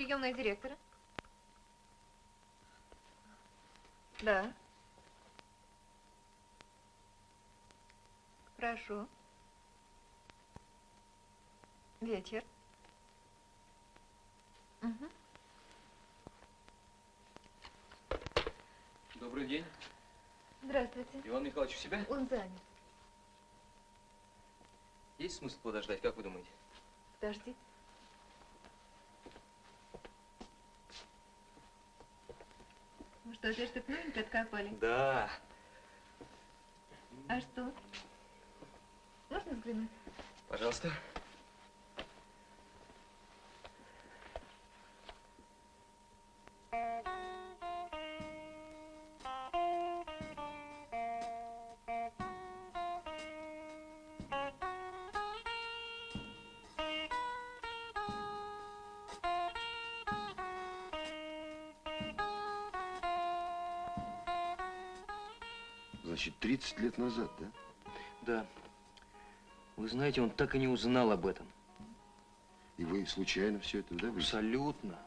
приемная директора? Да. Прошу. Вечер. Угу. Добрый день. Здравствуйте. Иван Михайлович у себя? Он занят. Есть смысл подождать, как вы думаете? Подождите. Ну что, опять что-то новенькое откопали? Да. А что? Можно взглянуть? Пожалуйста. Значит, 30 лет назад, да? Да. Вы знаете, он так и не узнал об этом. И вы случайно все это, да? Абсолютно.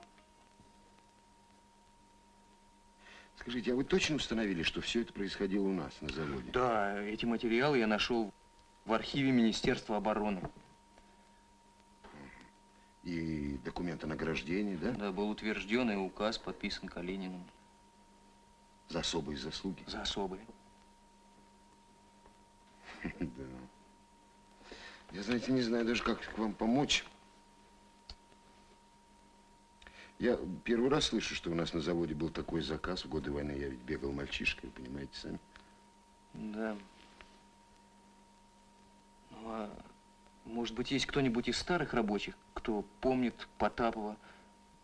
Скажите, а вы точно установили, что все это происходило у нас на заводе? Да, эти материалы я нашел в архиве Министерства обороны. И документ о награждении, да? Да, был утвержден и указ подписан Калининым. За особые заслуги? За особые. Да. Я, знаете, не знаю даже, как к вам помочь. Я первый раз слышу, что у нас на заводе был такой заказ. В годы войны я ведь бегал мальчишкой, понимаете, сами. Да. Ну, а может быть, есть кто-нибудь из старых рабочих, кто помнит Потапова,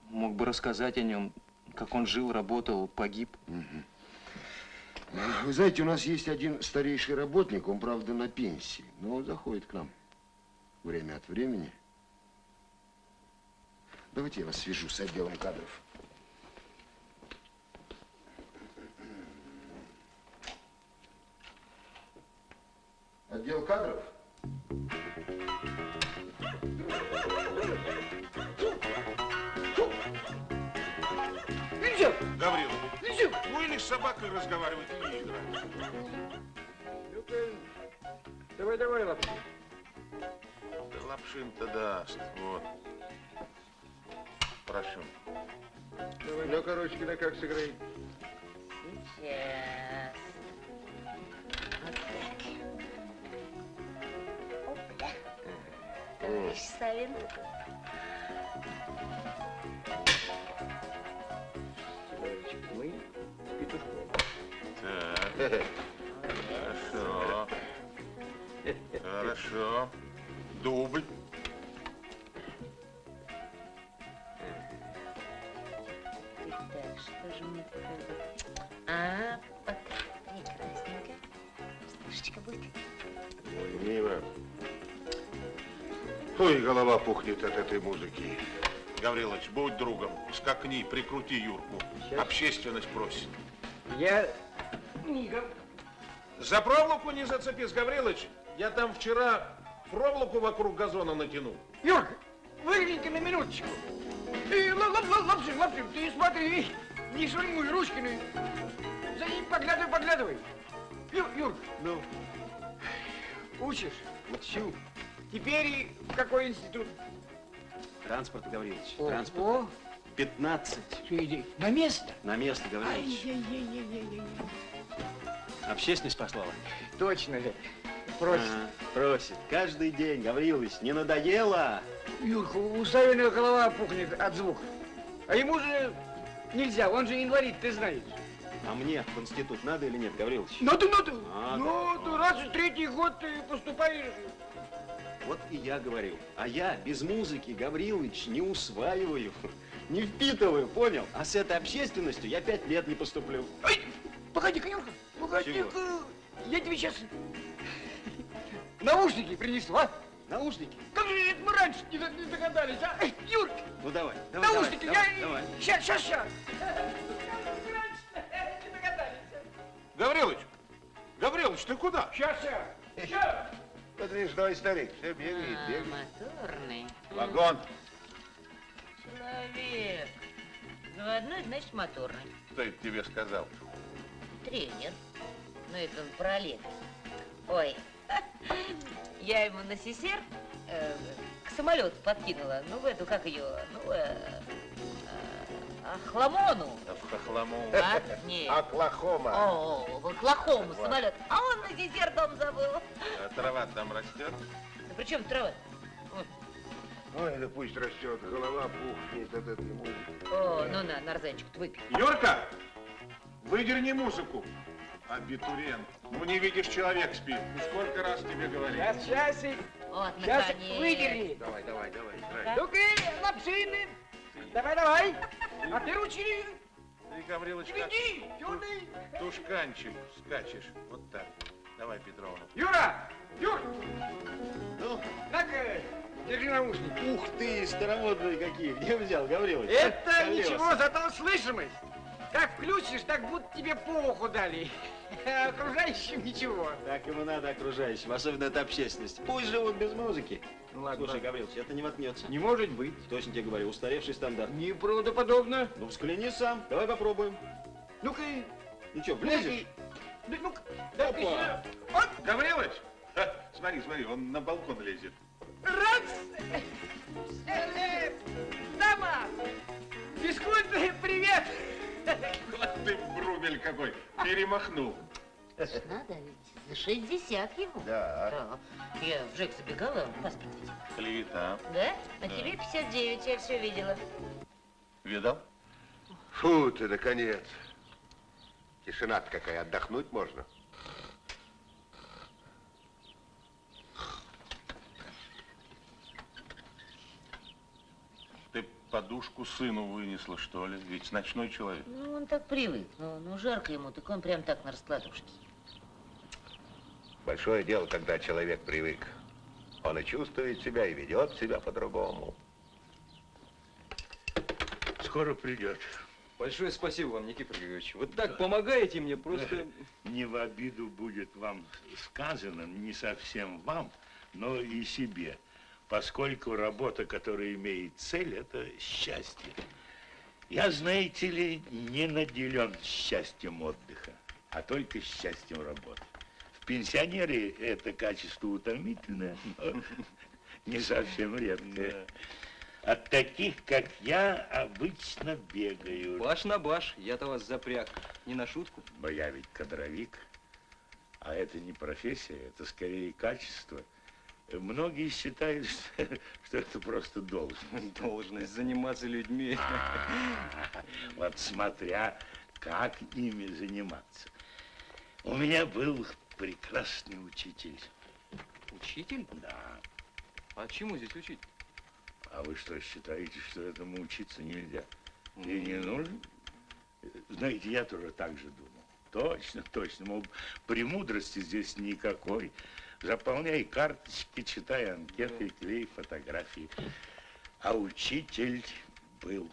мог бы рассказать о нем, как он жил, работал, погиб? Угу. Вы знаете, у нас есть один старейший работник, он, правда, на пенсии, но заходит к нам время от времени. Давайте я вас свяжу с отделом кадров. Отдел кадров? Гаврилов, ну или с собакой разговаривать не играть. Ну-ка, давай, лапшин. Да лапшин-то даст, вот. Прошу. Давай, ну, короче, когда как сыграем? Сейчас. Вот так. Опля. Товарищ Савин. Мы с петушком. Так. Хорошо. Хорошо. Дубль. Так, что же мне тут? А, вот так. Прекрасненько. Слышечка будет. Ой, мило. Ой, голова пухнет от этой музыки. Гаврилович, будь другом, скакни, прикрути Юрку. Сейчас. Общественность просит. Я мигом. За проволоку не зацепись, Гаврилович. Я там вчера проволоку вокруг газона натянул. Юрка, выгляни-ка на минуточку. Лапшин, ты смотри, не шурмуй ручками. За ним поглядывай. Юрка, ну, учишь? Учу. Теперь в какой институт? Транспорт, Гаврилович, транспорт. О. 15. Иди. На место? На место, Гаврилович. Общественность послала? Точно ли? Просит. Ага, просит. Каждый день, Гаврилович, не надоело? Юрка, у Савина голова пухнет от звука. А ему же нельзя, он же инвалид, ты знаешь. А мне в институт надо или нет, Гаврилович? Надо. Ну, раз в третий год ты поступаешь. Вот и я говорю. А я без музыки, Гаврилович, не усваиваю, не впитываю, понял? А с этой общественностью я 5 лет не поступлю. Ой, погоди-ка, Юрка, погоди-ка. Я тебе сейчас наушники принесла. Наушники? Как же это мы раньше не догадались, а? Юрка! Ну давай. Наушники, давай. Сейчас. Раньше не догадались. Гаврилович, ты куда? Сейчас. Подвижной старик, все бегает. Моторный. Вагон. человек. Заводной, значит, моторный. Кто это тебе сказал? Тренер. Ну, это он про лето. Ой, я ему на сисер к самолету подкинула. Ну, в эту, как ее, ну, Хламону. Хламону. А? Нет. Оклахома. О, в Оклахому самолет. А он на сисер дом забыл. А трава там растет? Да при чем трава? Ой, да пусть растет, голова пухнет от этой музыки. О, ну на, нарзанчик, выпей. Юрка, выдерни музыку. Абитуриент. Ну не видишь, человек спит. Ну сколько раз тебе говорили? Сейчас и... Вот, сейчас выдерни. Давай, давай, давай. Ну-ка, лапшины. Давай, давай. А ты ручки. Ты, Гаврилочка, тушканчик скачешь. Вот так. Давай, Петровна. Юра! Юр! Ну? Так-ка. Держи наушники. Ух ты, старомодные какие. Где взял, Гаврилович? Это колес. Ничего, зато слышимость. Как включишь, так будто тебе по уху дали. А окружающим ничего. Так ему надо, окружающим, особенно от общественности. Пусть живут без музыки. Ну, ладно. Слушай, Гаврилович, это не воткнется. Не может быть. Точно тебе говорю, устаревший стандарт. Неправдоподобно. Ну, взгляни сам. Давай попробуем. Ну-ка. Ну что, влезешь? Ну-ка. Дай-ка еще. Вот, Гаврилович. Ха, смотри, смотри, он на балкон лезет. Раз! Дама! Бескультный привет! Вот ты брубель какой! Перемахнул! Надо ведь, за 60 ему. Да. Да. Я в ЖЭК забегала, он паспорт видел. Клевета. Да? А да. Тебе 59, я все видела. Видал? Фу ты, наконец. Тишина-то какая, отдохнуть можно. Подушку сыну вынесла, что ли? Ведь ночной человек. Ну, он так привык. Ну, жарко ему, так он прям так на раскладушке. Большое дело, когда человек привык. Он и чувствует себя, и ведет себя по-другому. Скоро придет. Большое спасибо вам, Никифор Григорьевич. Вы так помогаете мне, просто... Не в обиду будет вам сказано, не совсем вам, но и себе. Поскольку работа, которая имеет цель, это счастье. Я, знаете ли, не наделен счастьем отдыха, а только счастьем работы. В пенсионере это качество утомительное, но не совсем редкое. От таких, как я, обычно бегаю. Баш на баш, я-то вас запряг, не на шутку. Но я ведь кадровик, а это не профессия, это скорее качество. Многие считают, что это просто должность. Должность заниматься людьми. Вот смотря, как ими заниматься. У меня был прекрасный учитель. Учитель? Да. А чему здесь учить? А вы что, считаете, что этому учиться нельзя? И не нужно? Знаете, я тоже так же думал. Точно, точно. Мол, премудрости здесь никакой. Заполняй карточки, читай анкеты, клей фотографии. А учитель был.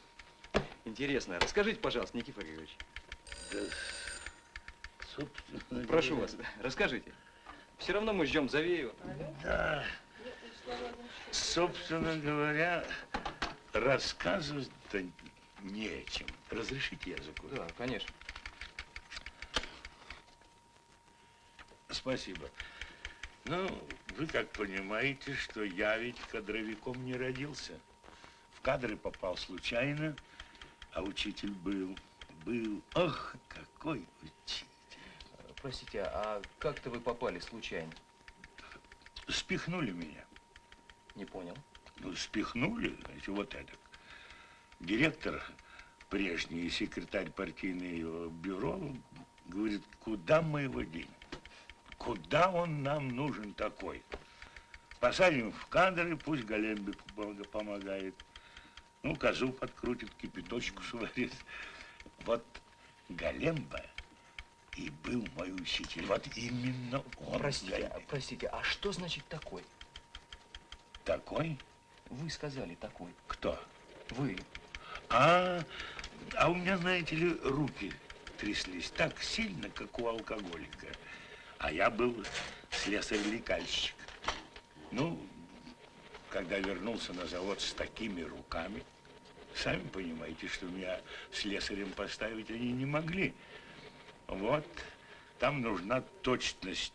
Интересно. Расскажите, пожалуйста, Никифор Григорьевич. Да, собственно, прошу вас, расскажите. Все равно мы ждем Завеева. Да. Собственно говоря, рассказывать-то не о чем. Разрешите я закурю? Да, конечно. Спасибо. Ну, вы как понимаете, что я ведь кадровиком не родился. В кадры попал случайно, а учитель был. Ох, какой учитель. Простите, а как-то вы попали случайно? Спихнули меня. Не понял. Ну, спихнули, значит, вот это. Директор прежний, секретарь партийного бюро, говорит, куда мы его денем? Куда он нам нужен такой? Посадим в кадры, пусть Голембик помогает. Ну, козу подкрутит, кипяточку сварит. Вот Големба и был мой учитель. Вот именно он. Простите, простите, а что значит такой? Такой? Вы сказали такой. Кто? Вы. А у меня, знаете ли, руки тряслись так сильно, как у алкоголика. А я был слесарь-лекальщик. Ну, когда вернулся на завод с такими руками, Сами понимаете, что меня слесарем поставить они не могли. Вот, там нужна точность.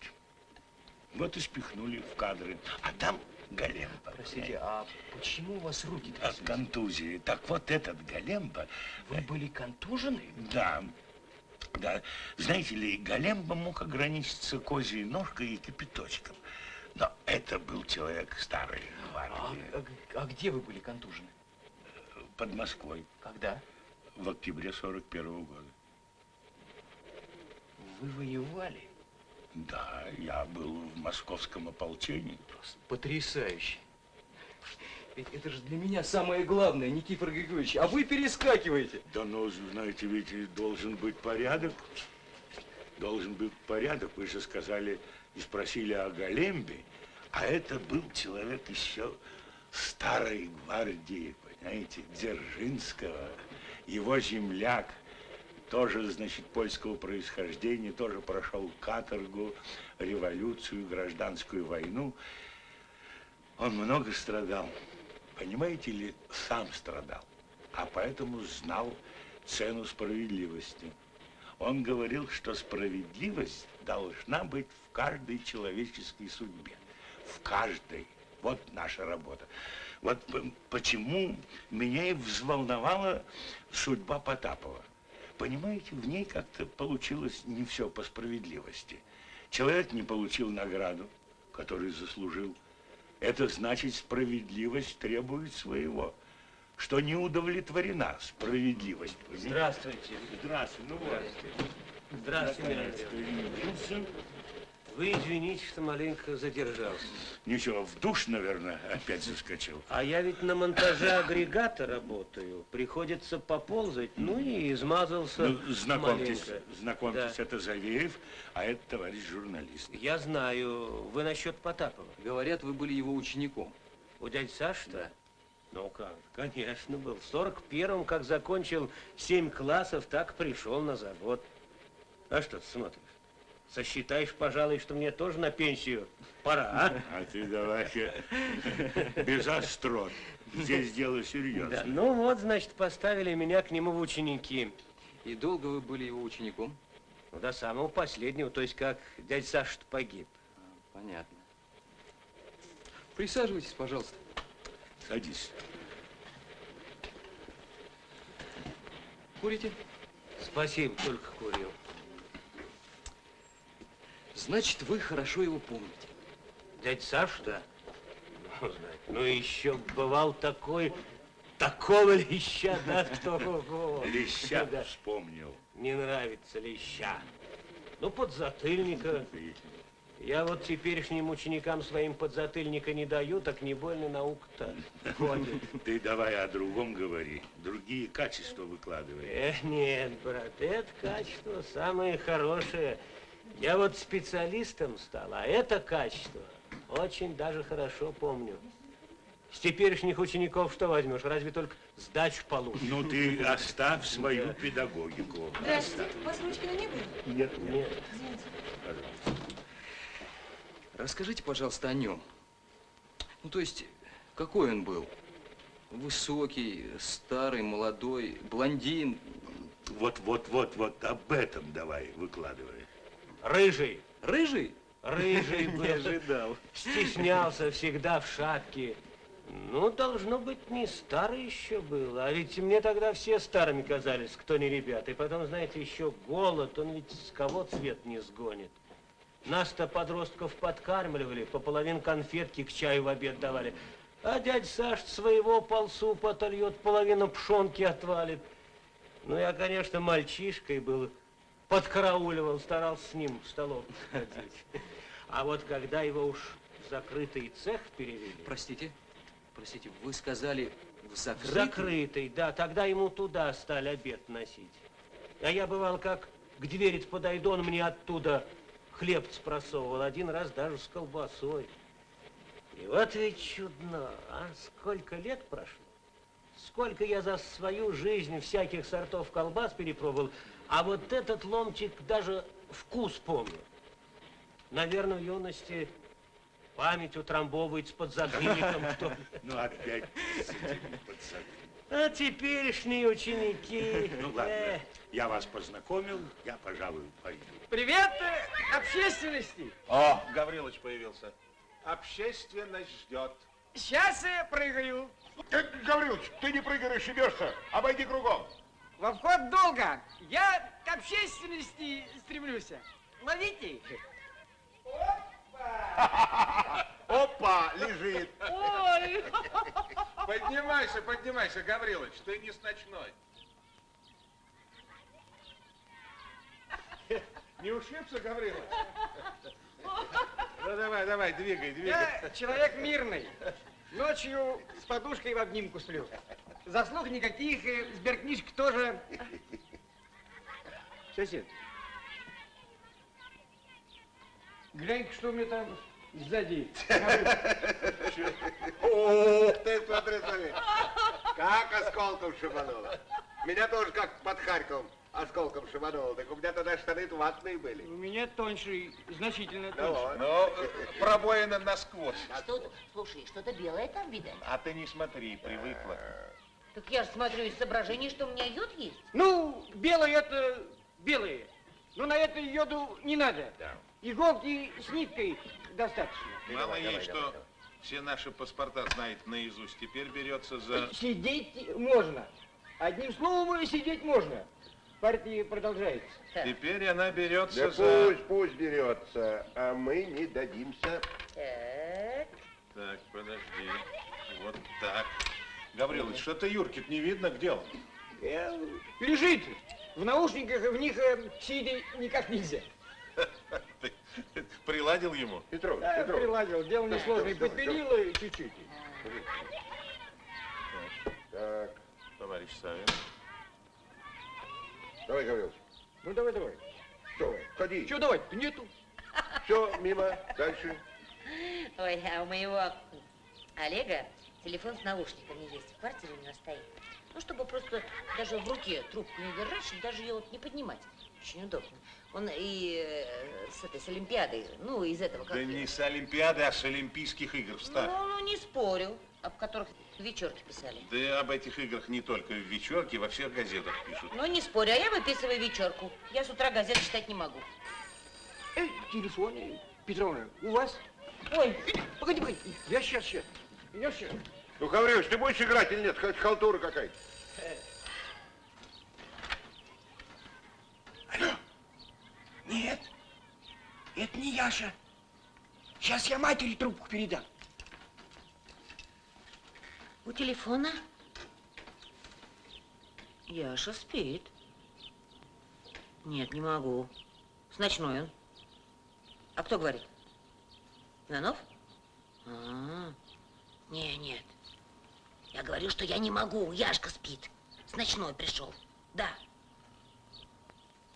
Вот и спихнули в кадры. А там Големба. Простите, а почему у вас руки тряслись? От контузии. Так вот этот Големба... Вы были контужены? Да. Да. Знаете ли, Големба мог ограничиться козьей ножкой и кипяточком. Но это был человек старой гвардии. А где вы были контужены? Под Москвой. Когда? В октябре 41-го года. Вы воевали? Да, я был в московском ополчении. Просто потрясающе. Ведь это же для меня самое главное, Никифор Григорьевич. А вы перескакиваете. Да ну, знаете, ведь должен быть порядок. Должен быть порядок. Вы же сказали и спросили о Голембе. А это был человек еще старой гвардии, понимаете, Дзержинского. Его земляк. Тоже, значит, польского происхождения, тоже прошел каторгу, революцию, гражданскую войну. Он много страдал, понимаете ли, сам страдал, а поэтому знал цену справедливости. Он говорил, что справедливость должна быть в каждой человеческой судьбе, в каждой. Вот наша работа. Вот почему меня и взволновала судьба Потапова. Понимаете, в ней как-то получилось не все по справедливости. Человек не получил награду, которую заслужил. Это значит, справедливость требует своего. Что не удовлетворена справедливость. Здравствуйте. Здравствуйте. Ну, вот. Здравствуйте. Вы извините, что маленько задержался. Ничего, в душ, наверное, опять заскочил. А я ведь на монтаже агрегата работаю. Приходится поползать, ну и измазался. Ну, знакомьтесь, маленько. Знакомьтесь, да. Это Завеев, а это товарищ журналист. Я знаю. Вы насчет Потапова. Говорят, вы были его учеником. У дяди Саши-то? Да. Ну как, конечно, был. В 41-м, как закончил 7 классов, так пришел на завод. А что ты смотришь? Сосчитаешь, пожалуй, что мне тоже на пенсию пора, а? А ты давай без острот. Здесь дело серьезное. Да, ну вот, значит, поставили меня к нему в ученики. И долго вы были его учеником? Ну, до самого последнего, то есть как дядя Саша погиб. Понятно. Присаживайтесь, пожалуйста. Садись. Курите? Спасибо, только курил. Значит, вы хорошо его помните. Дядя Саша, да? Ну, знаете, ну еще бывал такой, такого леща, да, такого. Леща вспомнил. Не нравится леща. Ну, подзатыльника. Я вот теперешним ученикам своим подзатыльника не даю, так не больно наука-то. Ты давай о другом говори, другие качества выкладывай. Нет, брат, это качество самое хорошее. Я вот специалистом стал, а это качество очень даже хорошо помню. С теперешних учеников что возьмешь? Разве только сдачу получишь. Ну ты оставь свою педагогику. Здравствуйте, у вас Ручкина не было? Нет, нет. Извините. Пожалуйста. Расскажите, пожалуйста, о нем. Ну, то есть, какой он был? Высокий, старый, молодой, блондин. Вот, об этом давай выкладывай. Рыжий. Рыжий? Рыжий был. Не ожидал. Стеснялся всегда в шапке. Ну, должно быть, не старый еще был. А ведь мне тогда все старыми казались, кто не ребята. И потом, знаете, еще голод, он ведь с кого цвет не сгонит. Нас-то подростков подкармливали, по половин конфетки к чаю в обед давали. А дядя Саш своего полсупа отольет, половину пшенки отвалит. Ну, я, конечно, мальчишкой был. Подкарауливал, старался с ним в столовку ходить. А вот когда его уж в закрытый цех перевели... Простите, простите, вы сказали в закрытый? Закрытый, да, тогда ему туда стали обед носить. А я бывал, как к двери подойду, он мне оттуда хлеб спросовывал, один раз даже с колбасой. И вот ведь чудно, а сколько лет прошло, сколько я за свою жизнь всяких сортов колбас перепробовал, а вот этот ломтик даже вкус помню. Наверное, в юности память утрамбовывает с подзатыльником, что ли. Ну, опять с этим подзатыльником. А теперешние ученики... Ну ладно, я вас познакомил, я, пожалуй, пойду. Привет общественности! О, Гаврилыч появился. Общественность ждет. Сейчас я прыгаю. Гаврилыч, ты не прыгай, расшибешься. Обойди кругом. Во вход долго. Я к общественности стремлюсь. Ловите. Опа! Опа, лежит. Ой. Поднимайся, поднимайся, Гаврилыч, ты не с ночной. Не ушибся, Гаврилыч? Ну давай, давай, двигай, двигай. Я человек мирный. Ночью с подушкой в обнимку сплю. Заслуг никаких, сберкнижек тоже. Сосед, глянь-ка, что у меня там сзади. Ты смотри, смотри, как осколком шибануло. Меня тоже как под Харьковом осколком шибануло. Так у меня тогда штаны ватные были. У меня тоньше, значительно тоньше. Но пробоина насквозь. Слушай, что-то белое там видать. А ты не смотри, привыкла. Так я же смотрю из соображений, что у меня йод есть. Ну, белое это белое. Но на это йоду не надо. Иголки с ниткой достаточно. Мало ей, что все наши паспорта знает наизусть. Теперь берется за... Сидеть можно. Одним словом, сидеть можно. Партия продолжается. Теперь она берется за... Пусть берется, а мы не дадимся. Так. Так, подожди. Вот так. Гаврилович, что-то Юркит не видно, где он? Лежит. В наушниках в них сидеть никак нельзя. Ты приладил ему? Петрович, да, Петрович. Приладил, дело несложное. Подпилило чуть-чуть. Так, товарищ Савин. Давай, Гаврилович. Ну, давай, давай. Что, ходи. Что давай? Нету. Все, мимо, дальше. Ой, а у моего Олега телефон с наушниками есть. В квартире у него стоит. Ну, чтобы просто даже в руке трубку не держать, чтобы даже ее вот не поднимать. Очень удобно. Он и с этой, с Олимпиады, ну, из этого как... Да не с Олимпиады, а с Олимпийских игр встал. Ну, не спорю, об которых вечерки писали. Да об этих играх не только в вечерке, во всех газетах пишут. Ну, не спорю, а я выписываю вечерку. Я с утра газет читать не могу. Эй, телефон, Петровна, у вас? Ой, погоди, погоди, я сейчас. Я сейчас. Ну, Гаврилович, ты будешь играть или нет? Хоть халтура какая-то. Алло? Нет, это не Яша. Сейчас я матери трубку передам. У телефона? Яша спит. Нет, не могу. С ночной он. А кто говорит? Иванов? А-а-а. Не, нет. Я говорю, что я не могу. Яшка спит. С ночной пришел. Да.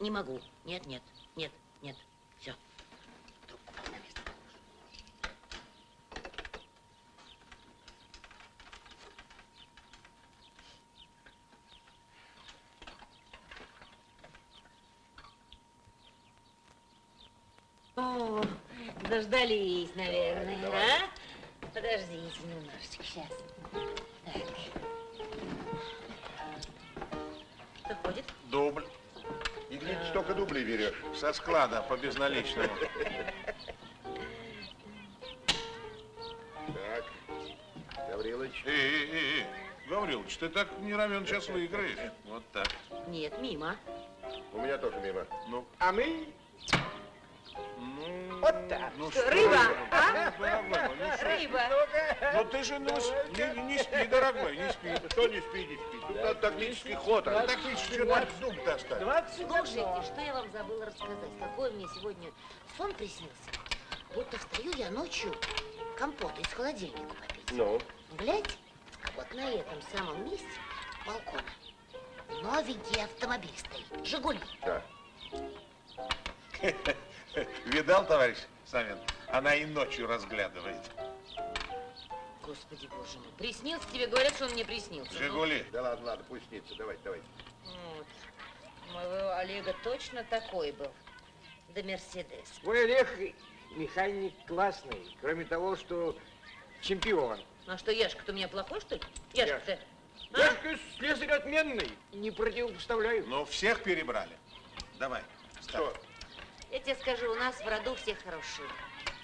Не могу. Нет, нет, нет, нет. Все. Трубку на место. О, дождались, наверное, давай, давай. А? Подождите немножечко, сейчас. Так. Кто ходит? Дубль. И где ты столько дублей берешь? Со склада, по безналичному. Так, Гаврилыч. Гаврилыч, ты так не равен, сейчас выиграешь. Вот так. Нет, мимо. У меня тоже мимо. Ну. А мы? Ну, вот так. Ну, что, рыба, а? Рыба. Ну ты же не спи, дорогой, не спи. Что не спи, не спи. Тут надо тактический ход. А тактический ход в дуб достать. Слушайте, что я вам забыла рассказать. Какой мне сегодня сон приснился. Будто встаю я ночью компота из холодильника попить. Ну? Глядь, а вот на этом самом месте балкона новенький автомобиль стоит. «Жигули». Да. Видал, товарищ Савин? Она и ночью разглядывает. Господи боже мой, приснился тебе? Говорят, что он мне приснился. Жигули. Да ладно, ладно, пусть снится, давайте, давайте. Вот. Моего Олега точно такой был. Да Мерседес. Мой Олег механик классный, кроме того, что чемпион. Ну а что, Яшка-то у меня плохой, что ли? Яшка-то... Только слесарь отменный. Не противопоставляю. Но всех перебрали. Давай. Что? Я тебе скажу, у нас в роду все хорошие.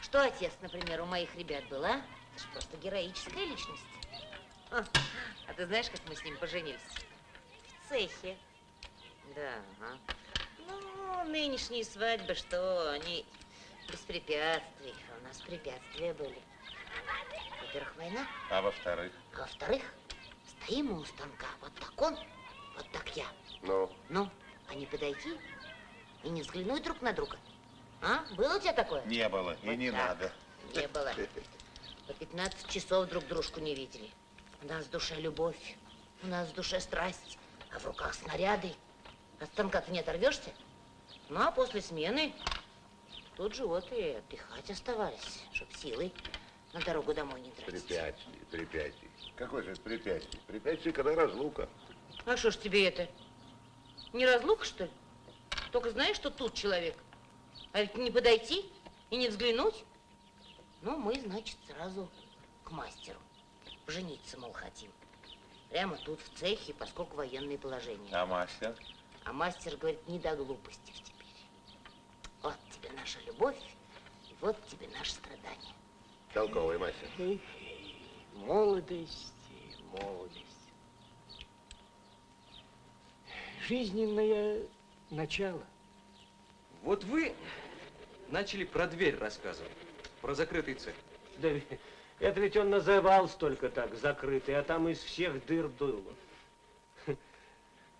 Что отец, например, у моих ребят был, а? Это же просто героическая личность. А ты знаешь, как мы с ним поженились? В цехе. Да, ага. Ну, нынешние свадьбы, что они без препятствий. У нас препятствия были. Во-первых, война. А во-вторых? Во-вторых, стоим мы у станка. Вот так он, вот так я. Ну? Ну, а не подойти и не взглянуть друг на друга. А? Было у тебя такое? Не было, и не надо. Не было. По 15 часов друг дружку не видели. У нас в душе любовь, у нас в душе страсть, а в руках снаряды. От станка ты не оторвешься? Ну, а после смены тут же вот и отдыхать оставались, чтоб силы на дорогу домой не тратить. Препятствий. Какое же это препятствие? Препятствие, когда разлука. А что ж тебе это? Не разлука, что ли? Только знаешь, что тут человек. А ведь не подойти и не взглянуть. Ну, мы, значит, сразу к мастеру. Жениться, мол, хотим. Прямо тут, в цехе, поскольку военные положения. А мастер? А мастер говорит, не до глупости теперь. Вот тебе наша любовь, и вот тебе наше страдание. Толковый мастер. Молодость, молодость. Жизненное начало. Вот вы начали про дверь рассказывать, про закрытый цех. Да, это ведь он назывался только так, закрытый, а там из всех дыр дуло.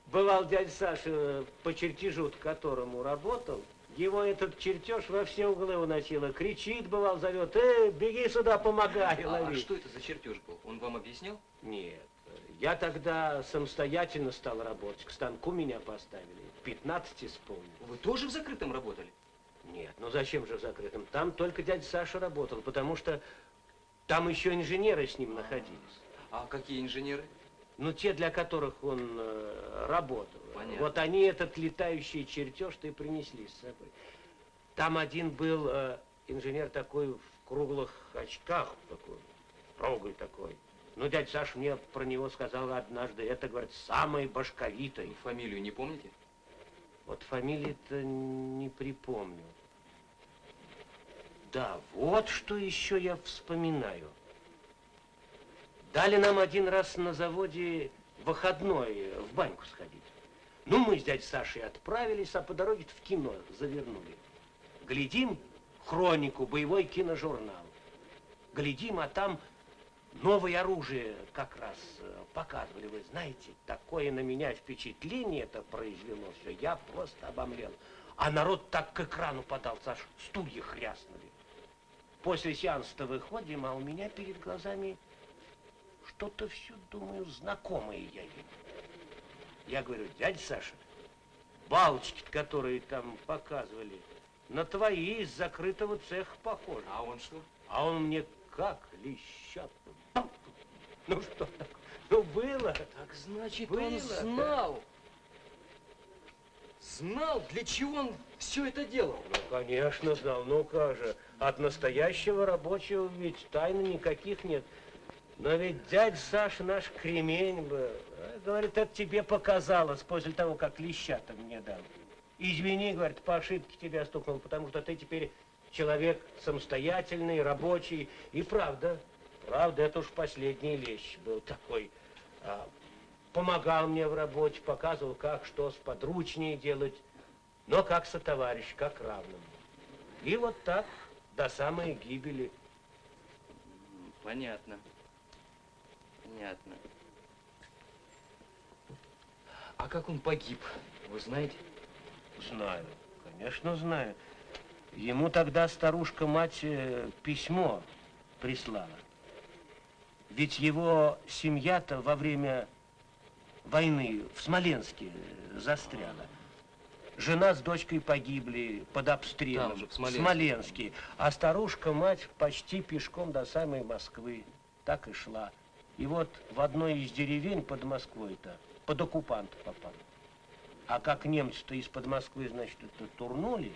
Бывал дядя Саша, по чертежу, к которому работал, его этот чертеж во все углы уносило. Кричит, бывал, зовет, беги сюда, помогай, лови. А что это за чертеж был? Он вам объяснял? Нет, я тогда самостоятельно стал работать, к станку меня поставили, 15 исполнил. Вы тоже в закрытом работали? Нет, ну зачем же в закрытом? Там только дядя Саша работал, потому что... Там еще инженеры с ним находились. А какие инженеры? Ну, те, для которых он работал. Понятно. Вот они этот летающий чертеж-то и принесли с собой. Там один был инженер такой в круглых очках, такой, строгой такой. Ну, дядя Саша мне про него сказал однажды, это, говорит, самый башковитый. Фамилию не помните? Вот фамилии-то не припомню. Да, вот что еще я вспоминаю. Дали нам один раз на заводе выходной в баньку сходить. Ну, мы с дядей Сашей отправились, а по дороге в кино завернули. Глядим хронику, боевой киножурнал. Глядим, а там новое оружие как раз показывали. Вы знаете, такое на меня впечатление это произвело все. Я просто обомлел. А народ так к экрану подался, аж стулья хряснули. После сеанса-то выходим, а у меня перед глазами что-то все, думаю, знакомое я вижу. Я говорю, дядя Саша, балочки, которые там показывали, на твои из закрытого цеха похожи. А он что? А он мне как лещат. Ну что так? Ну было. Так значит, было. Он знал. Знал, для чего он все это делал? Ну, конечно, знал. Ну-ка же, от настоящего рабочего ведь тайн никаких нет. Но ведь дядь Саша наш кремень был. Говорит, это тебе показалось после того, как леща-то мне дал. Извини, говорит, по ошибке тебя стукнул, потому что ты теперь человек самостоятельный, рабочий. И правда, правда, это уж последний лещ был такой. Помогал мне в работе, показывал, как что сподручнее делать, но как сотоварищ, как равному. И вот так до самой гибели. Понятно. Понятно. А как он погиб, вы знаете? Знаю, конечно знаю. Ему тогда старушка-мать письмо прислала. Ведь его семья-то во время... войны в Смоленске застряла. Жена с дочкой погибли под обстрелом в Смоленске. А старушка-мать почти пешком до самой Москвы. Так и шла. И вот в одной из деревень под Москвой-то под оккупанта попала. А как немцы-то из-под Москвы, значит, это турнули.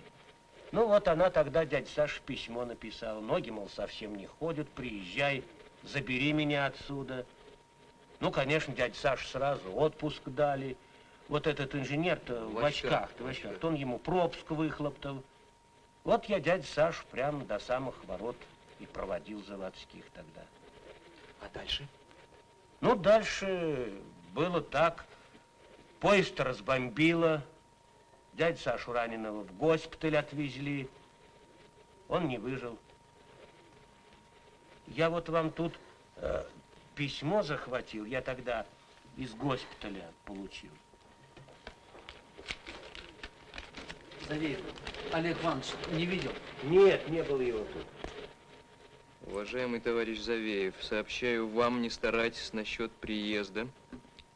Ну вот она тогда дядя Саша письмо написала. Ноги, мол, совсем не ходят, приезжай, забери меня отсюда. Ну, конечно, дядя Саша сразу отпуск дали. Вот этот инженер-то в очках, он ему пропуск выхлоптал. Вот я дядя Сашу прямо до самых ворот и проводил заводских тогда. А дальше? Ну, дальше было так. Поезд разбомбило. Дядю Сашу раненого в госпиталь отвезли. Он не выжил. Я вот вам тут письмо захватил. Я тогда из госпиталя получил. Савельев, Олег Иванович не видел? Нет, не было его тут. Уважаемый товарищ Завеев, сообщаю вам, не старайтесь насчет приезда.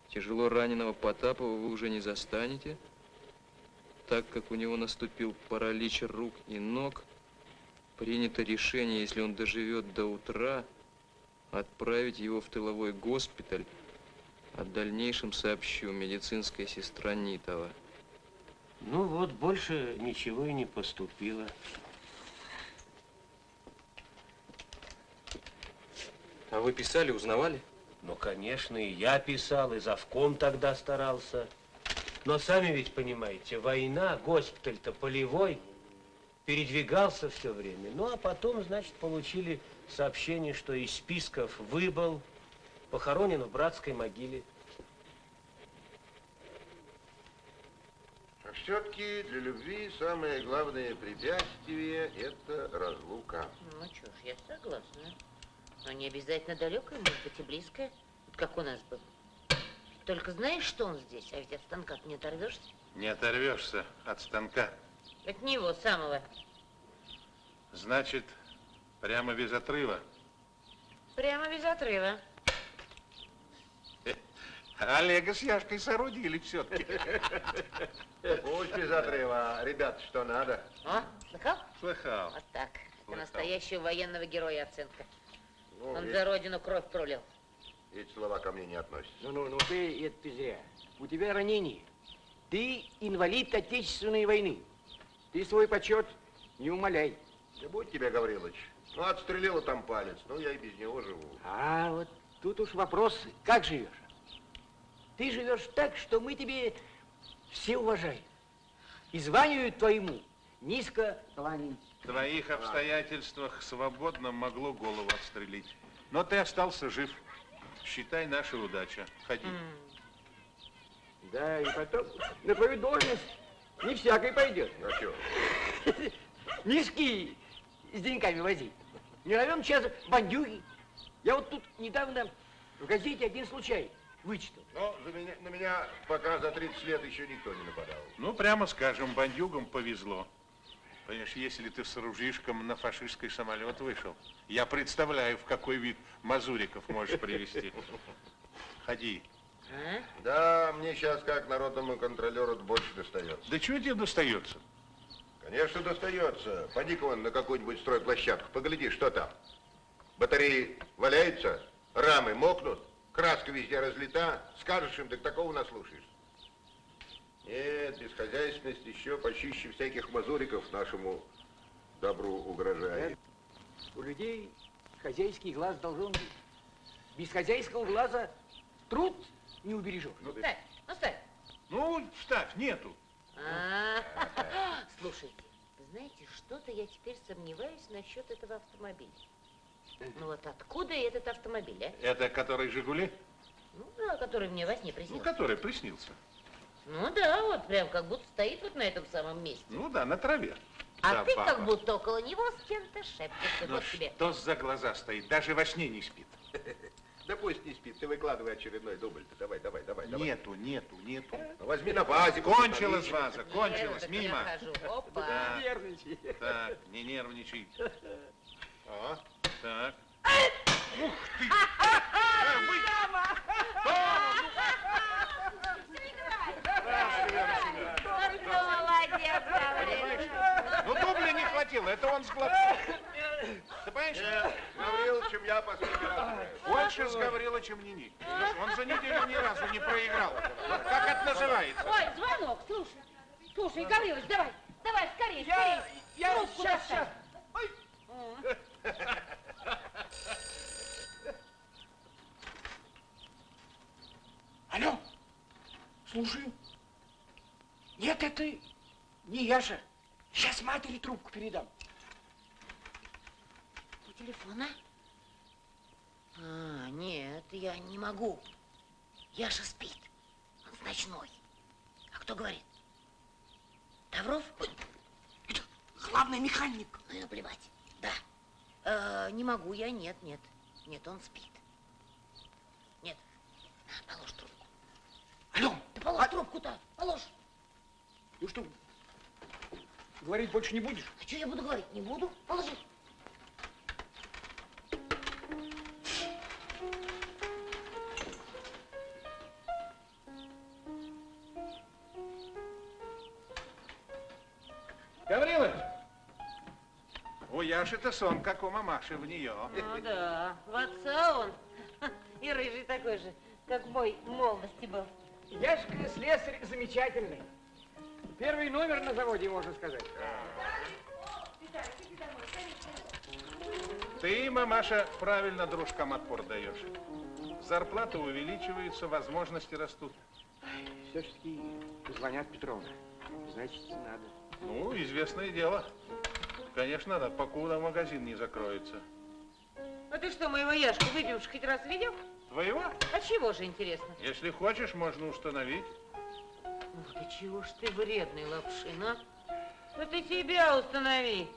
Тяжело раненого Потапова вы уже не застанете, так как у него наступил паралич рук и ног. Принято решение, если он доживет до утра, отправить его в тыловой госпиталь. О дальнейшем сообщу медицинская сестра Нитова. Ну вот, больше ничего и не поступило. А вы писали, узнавали? Ну, конечно, и я писал, и завком тогда старался. Но сами ведь понимаете, война, госпиталь-то полевой, передвигался все время. Ну, а потом, значит, получили сообщение, что из списков выбыл, похоронен в братской могиле. А все-таки для любви самое главное препятствие – это разлука. Ну, что ж, я согласна. Но не обязательно далекое, может быть, и близкое, как у нас было. Только знаешь, что он здесь, а ведь от станка-то не оторвешься? Не оторвешься от станка. От него самого. Значит, прямо без отрыва? Прямо без отрыва. Олега с Яшкой соорудили все-таки. Пусть без отрыва. Ребята, что надо? А, слыхал? Слыхал. Вот так. Это настоящего военного героя оценка. Ну, он ведь за родину кровь пролил. Эти слова ко мне не относятся. Ну, ты, это ты зря. У тебя ранение. Ты инвалид Отечественной войны. Ты свой почет не умаляй. Да будь тебе, Гаврилович. Ну, отстрелила там палец. Ну, я и без него живу. А вот тут уж вопрос, как живешь? Ты живешь так, что мы тебе все уважаем. И званию твоему низко кланяемся. В твоих обстоятельствах свободно могло голову отстрелить. Но ты остался жив. Считай, наша удача. Ходи. Да, и потом на твою должность не всякой пойдет. А чё? Мешки с деньгами возить. Не равен час бандюги. Я вот тут недавно в газете один случай вычитал. Но на меня пока за 30 лет еще никто не нападал. Ну, прямо скажем, бандюгам повезло. Понимаешь, если ты с оружишком на фашистский самолет вышел, я представляю, в какой вид мазуриков можешь привести. Ходи. Да, мне сейчас как народному контролеру больше достается. Да чего тебе достается? Конечно, достается. Поди-ка вон на какую-нибудь стройплощадку, погляди, что там. Батареи валяются, рамы мокнут, краска везде разлита. Скажешь им, так такого наслушаешься. Нет, бесхозяйственность еще почище всяких мазуриков нашему добру угрожает. У людей хозяйский глаз должен быть. Без хозяйского глаза труд не убережешь. Ну, вставь, ну вставь. Ну, вставь, нету. Слушайте, знаете, что-то я теперь сомневаюсь насчет этого автомобиля. Ну вот откуда этот автомобиль, а? Это который «Жигули»? Ну да, который мне во сне приснился. Ну, который приснился. Ну да, вот прям как будто стоит вот на этом самом месте. Ну да, на траве. А да, ты папа, как будто около него с кем-то шепчешься. Ну вот тебе. Что за глаза стоит? Даже во сне не спит. Да пусть не спит, ты выкладывай очередной дубль-то. Давай. Нету. Возьми на вазе. Кончилась ваза, кончилась, мимо. Опа. Так, не нервничай. Так. Ух ты! Ну, дубля не хватило, это он сглотнул. Ты понимаешь? Гаврилычем я последний раз. Больше с Гаврилычем не ни. Он за неделю ни разу не проиграл. Как это называется? Ой, звонок, слушай. Слушай, Гаврилыч, давай, скорее. Я сейчас. Ой. Слушаю. Нет, это не Яша. Сейчас матери трубку передам. По телефону? А, нет, я не могу. Яша спит. Он в ночной. А кто говорит? Тавров? Это главный механик. Ну и наплевать. Да. Не могу я, нет. Нет, он спит. Нет. На, положь трубку. Алло! Ты положь трубку-то! Положь! Ну что, говорить больше не будешь? А что я буду говорить? Не буду. Положи. Гаврилович! У Яши-то сон, как у мамаши в нее. Ну да, в отца он и рыжий такой же, как мой в молодости был. Яшка слесарь замечательный. Первый номер на заводе, можно сказать. Да. Ты, мамаша, правильно дружкам отпор даешь. Зарплата увеличивается, возможности растут. Все-таки звонят Петровна. Значит, надо. Ну, известное дело. Конечно, надо, покуда магазин не закроется. А ты что, моего Яшку выпьешь, хоть раз видел? Твоего? А чего же, интересно? Если хочешь, можно установить. Ух ты, чего ж ты вредный, Лапшина? Ну ты себя установи.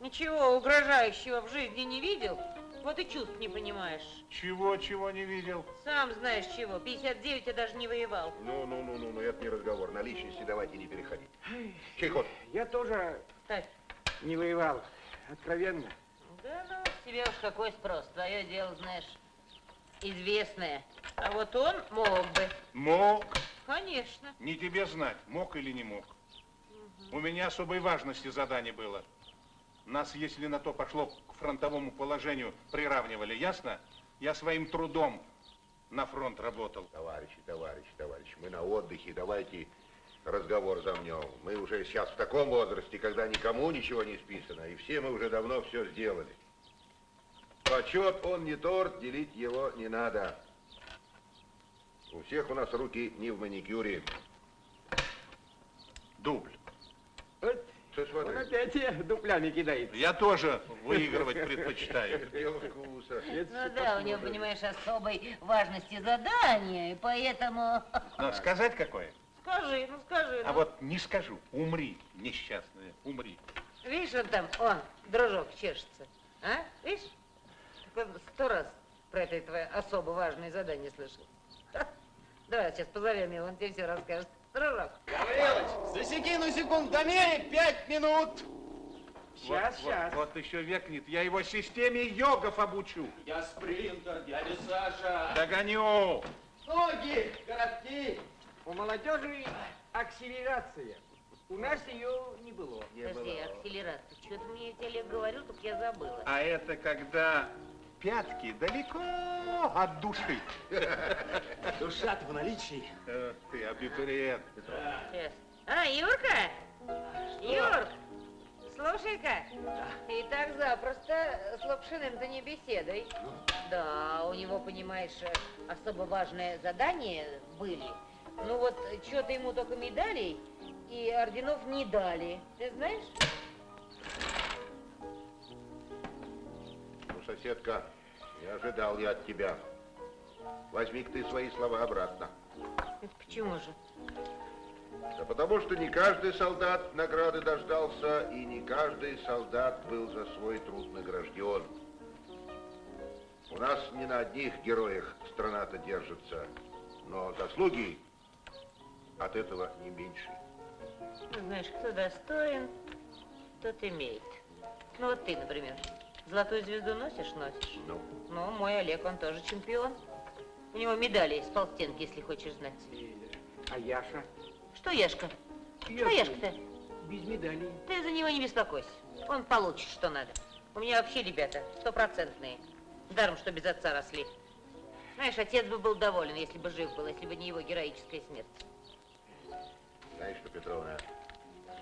Ничего угрожающего в жизни не видел, вот и чувств не понимаешь. Чего не видел? Сам знаешь чего, 59 я даже не воевал. Ну, это не разговор, на личности давайте не переходить. Чайков. Я тоже Ставь. Не воевал, откровенно. Да ну, тебе уж какой спрос, твое дело, знаешь, известное. А вот он мог бы. Мог. Конечно. Не тебе знать, мог или не мог. Угу. У меня особой важности задание было. Нас, если на то пошло, к фронтовому положению приравнивали, ясно? Я своим трудом на фронт работал. Товарищи, мы на отдыхе, давайте разговор замнем. Мы уже сейчас в таком возрасте, когда никому ничего не списано, и все мы уже давно все сделали. Почет он не торт, делить его не надо. У всех у нас руки не в маникюре. Дубль. Вот, он опять дуплями кидает. Я тоже выигрывать предпочитаю. Ну да, у него, понимаешь, особой важности задания, и поэтому... Но сказать какое? Скажи, ну скажи. А вот не скажу, умри, несчастная, умри. Видишь, он там, дружок чешется, а? Видишь? Такой 100 раз про это твое особо важное задание слышал. Давай сейчас позовем его, он тебе все расскажет. Дружок. Гаврилович, засеки на секундомере 5 минут. Сейчас. Вот еще векнет, я его системе йогов обучу. Я спринтер, дядя Саша. Догоню. Ноги коротки. У молодежи акселерация. У нас ее не было. Подожди, акселерация. Что-то мне телег говорю, так я забыла. А это когда... Пятки далеко от души. Душа-то в наличии. Ты абитуриент. А, Юрка? Юрк, слушай-ка, и так запросто с Лапшиным-то не беседой. Да, у него, понимаешь, особо важное задание были. Ну вот, что-то ему только медалей и орденов не дали. Ты знаешь? Соседка, не ожидал я от тебя. Возьми-ка ты свои слова обратно. Это почему же? Да потому что не каждый солдат награды дождался, и не каждый солдат был за свой труд награжден. У нас не на одних героях страна-то держится, но заслуги от этого не меньше. Знаешь, кто достоин, тот имеет. Ну вот ты, например. Золотую звезду носишь? Ну, мой Олег, он тоже чемпион. У него медали с полстенки, если хочешь знать. А Яша? Что Яшка? Что Яшка-то? Без медалей. Ты за него не беспокойся. Он получит, что надо. У меня вообще ребята стопроцентные. Даром, что без отца росли. Знаешь, отец бы был доволен, если бы жив был, если бы не его героическая смерть. Знаешь что, Петровна,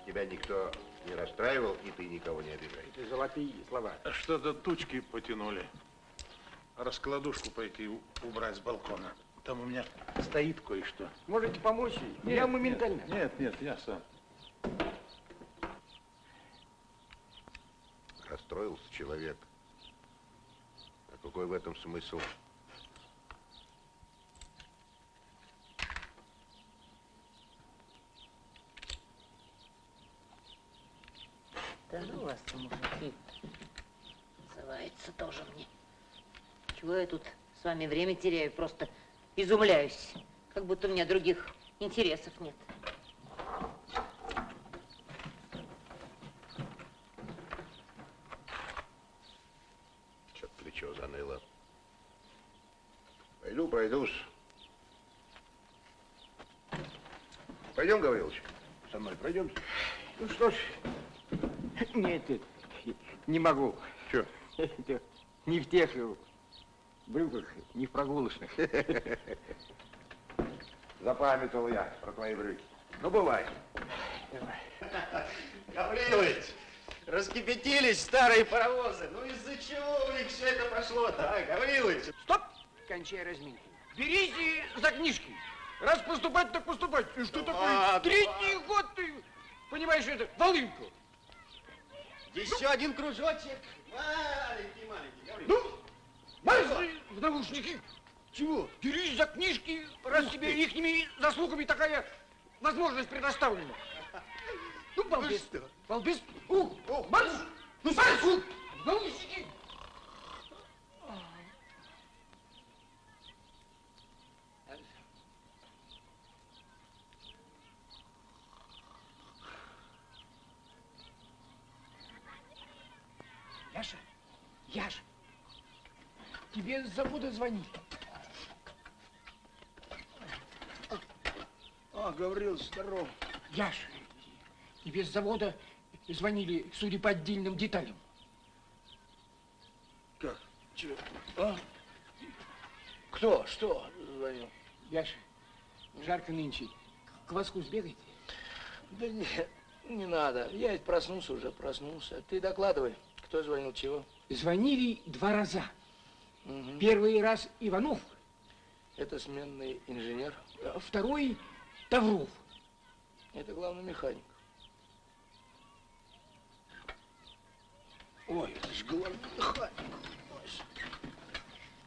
тебя никто... не расстраивал, и ты никого не обижаешь. Золотые слова. Что-то тучки потянули. Раскладушку пойти убрать с балкона. Там у меня стоит кое-что. Можете помочь ей? Нет, я моментально. Нет, я сам. Расстроился человек. А какой в этом смысл? Да ну вас, мужики. Называется тоже мне. Чего я тут с вами время теряю? Просто изумляюсь. Как будто у меня других интересов нет. Чё-то плечо заныло. Пойдусь. Пойдем, Гаврилович, со мной пройдемся. Ну что ж. Нет, не могу. Чё? Не в тех брюках, не в прогулочных. Запамятовал я про твои брюки. Ну, бывай. Гаврилович, раскипятились старые паровозы. Ну, из-за чего у них все это пошло-то, а, Гаврилович? Стоп! Кончай разминки. Берите за книжки. Раз поступать, так поступать. И что такое? Третий год ты, понимаешь, это волынка. Еще один кружочек. Маленький, Гаврилович. Ну, мальцы в наушники. Чего? Берись за книжки, раз тебе ихними заслугами такая возможность предоставлена. Ну, балбес. Балбес. Ух, марш! Ну, марш! В наушники. Яша, тебе забуду звонить. А, Гаврил, здоров. Яша, тебе с завода звонили, судя по отдельным деталям. Как? Чего? А? Кто? Что звонил? Яша, жарко нынче. К кваску сбегайте? Да нет, не надо. Я ведь проснулся. Ты докладывай. Кто звонил, чего? Звонили два раза. Угу. Первый раз Иванов. Это сменный инженер. Второй Тавров. Это главный механик. Ой, это же главный механик.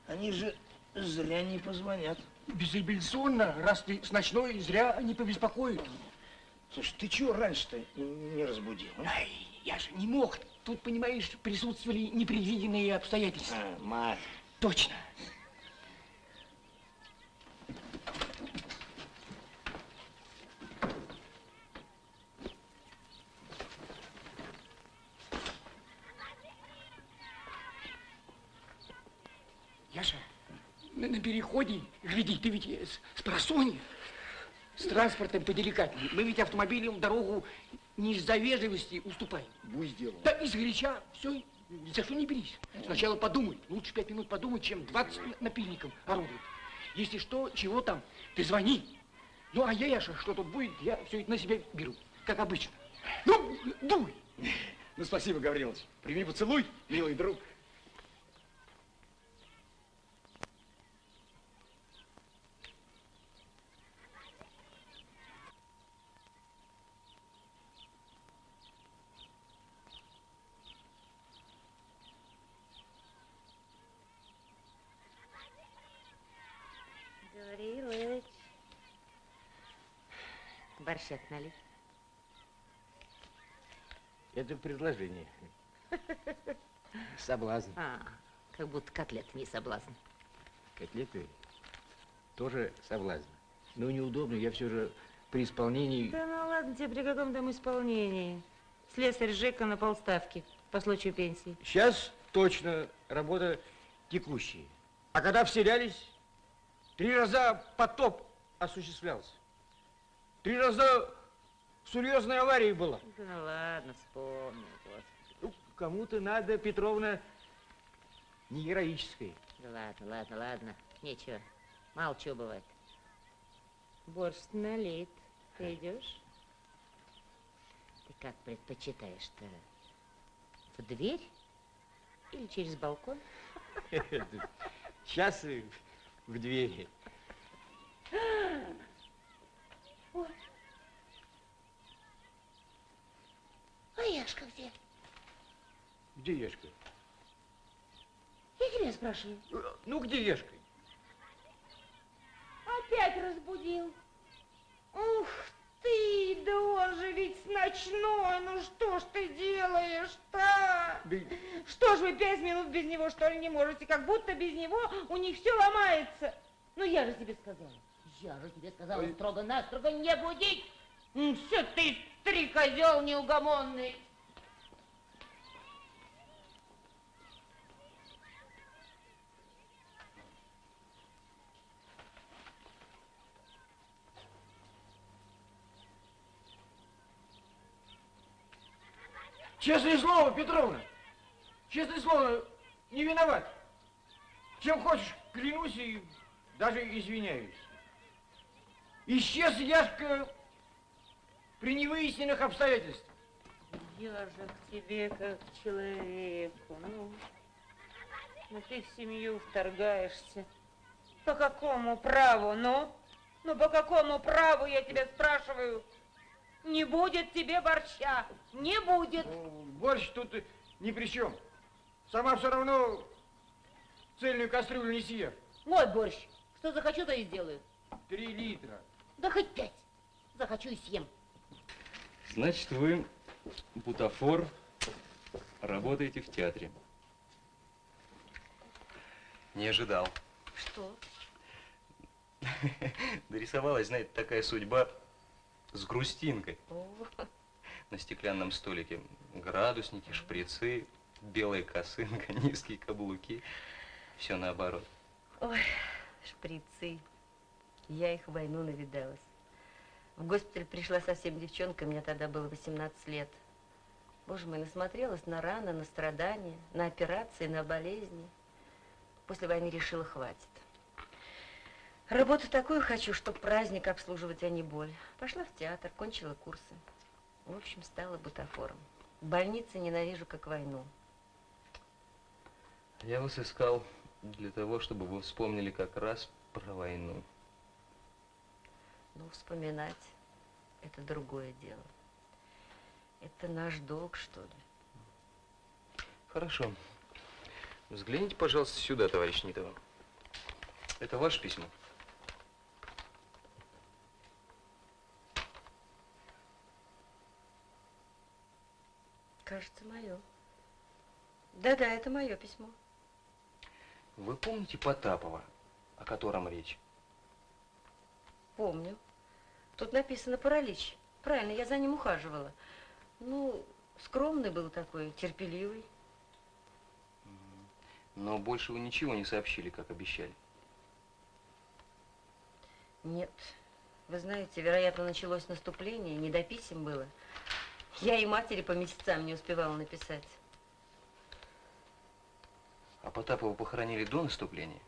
Они же зря не позвонят. Безапелляционно, раз ты с ночной, зря не побеспокоит. Слушай, ты чего раньше-то не разбудил? Ай, я же не мог. Тут, понимаешь, присутствовали непредвиденные обстоятельства. А, Марк. Точно. Яша, на переходе, гляди, ты ведь с просонья, с транспортом поделикатнее. Мы ведь автомобилем дорогу не из-за вежливости уступай. Будь сделано. Да изгоряча все, ни за что не берись. Сначала подумай. Лучше 5 минут подумать, чем 20 напильником орудовать. Если что, чего там, ты звони. Ну, а я, Яша, что тут будет, я все это на себя беру, как обычно. Ну, дуй. Ну, спасибо, Гаврилович. Прими поцелуй, милый друг. Борщак налей. Это предложение. Соблазн. А, как будто котлет не соблазн. Котлеты тоже соблазн. Но неудобно, я все же при исполнении... Да ну ладно тебе, при каком там исполнении? Слесарь Жека на полставки по случаю пенсии. Сейчас точно работа текущая. А когда вселялись, 3 раза потоп осуществлялся. 3 раза серьезной аварии было. Да ну ладно, вспомнил. Ну, кому-то надо, Петровна, не героической. Да ладно. Ничего. Мало чего бывает. Борщ налит. Ты идешь? Ты как предпочитаешь-то? В дверь? Или через балкон? Сейчас в двери. Яшка где? Где Яшка? Я тебя спрашиваю. Ну, где Яшка? Опять разбудил. Ух ты, да он же ведь ночной, ну что ж ты делаешь-то? Что ж вы 5 минут без него, что ли, не можете? Как будто без него у них все ломается. Ну, я же тебе сказала. Я же тебе сказала, строго-настрого не будить. Все ты, стрекозёл неугомонный. Честное слово, Петровна, честное слово, не виноват. Чем хочешь, клянусь и даже извиняюсь. Исчез Яшка при невыясненных обстоятельствах. Я же к тебе как к человеку, ну ты в семью вторгаешься. По какому праву, ну по какому праву, я тебя спрашиваю? Не будет тебе борща, не будет. Борщ тут ни при чем. Сама все равно цельную кастрюлю не съешь. Мой борщ, что захочу, то и сделаю. 3 литра. Да хоть 5. Захочу и съем. Значит, вы, бутафор, работаете в театре. Не ожидал. Что? Дорисовалась, знаете, такая судьба. С грустинкой. На стеклянном столике градусники, шприцы, белая косынка, низкие каблуки. Все наоборот. Ой, шприцы. Я их в войну навидалась. В госпиталь пришла совсем девчонка, мне тогда было 18 лет. Боже мой, насмотрелась на раны, на страдания, на операции, на болезни. После войны решила, хватит. Работу такую хочу, чтобы праздник обслуживать, а не боль. Пошла в театр, кончила курсы. В общем, стала бутафором. Больницы ненавижу, как войну. Я вас искал для того, чтобы вы вспомнили как раз про войну. Ну, вспоминать – это другое дело. Это наш долг, что ли? Хорошо. Взгляните, пожалуйста, сюда, товарищ Нитова. Это ваше письмо? Кажется, мое. Да-да, это мое письмо. Вы помните Потапова, о котором речь? Помню. Тут написано паралич. Правильно, я за ним ухаживала. Ну, скромный был такой, терпеливый. Но больше вы ничего не сообщили, как обещали. Нет. Вы знаете, вероятно, началось наступление, не до писем было. Я и матери по месяцам не успевала написать. А Потапова похоронили до наступления?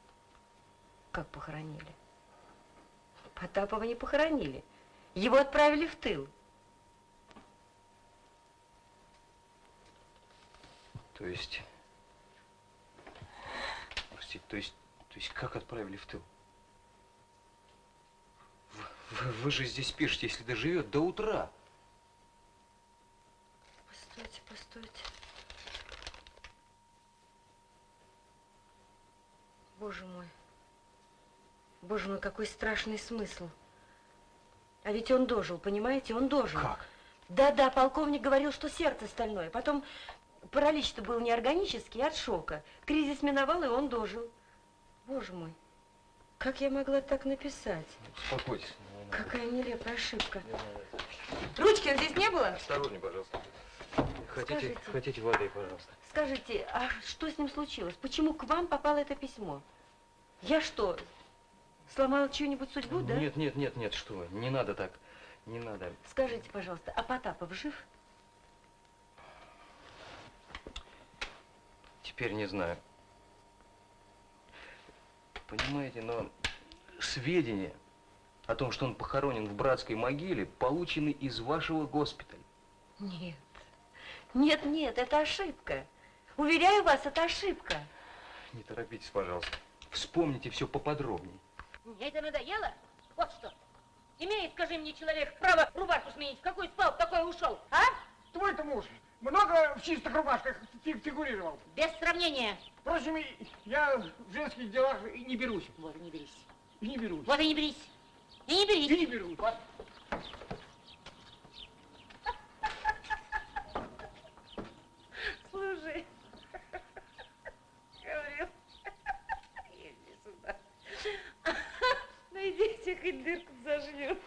Как похоронили? Потапова не похоронили. Его отправили в тыл. Простите, то есть как отправили в тыл? Вы же здесь пишете, если доживет до утра. Постойте, постойте. Боже мой. Боже мой, какой страшный смысл. А ведь он дожил, понимаете, он дожил. Как? Да-да, полковник говорил, что сердце стальное. Потом паралич-то был неорганический, от шока. Кризис миновал, и он дожил. Боже мой. Как я могла так написать? Успокойтесь. Какая нелепая ошибка. Ручки здесь не было? Осторожнее, пожалуйста. Хотите воды, пожалуйста. Скажите, а что с ним случилось? Почему к вам попало это письмо? Я что, сломала чью-нибудь судьбу, да? Нет, что? Не надо так, не надо. Скажите, пожалуйста, а Потапов жив? Теперь не знаю. Понимаете, но сведения о том, что он похоронен в братской могиле, получены из вашего госпиталя. Нет, это ошибка. Уверяю вас, это ошибка. Не торопитесь, пожалуйста. Вспомните все поподробнее. Мне это надоело? Вот что. Имеет, скажи мне, человек, право рубашку сменить. В какую спал, в какой ушел, а? Твой-то муж много в чистых рубашках фигурировал? Без сравнения. Впрочем, я в женских делах и не берусь. Вот и не берись. И не берусь. Вот и не берись. И не берись. И не берусь. Вот. Слушай, говорил, иди сюда. Найдите, хоть дырку зажмем.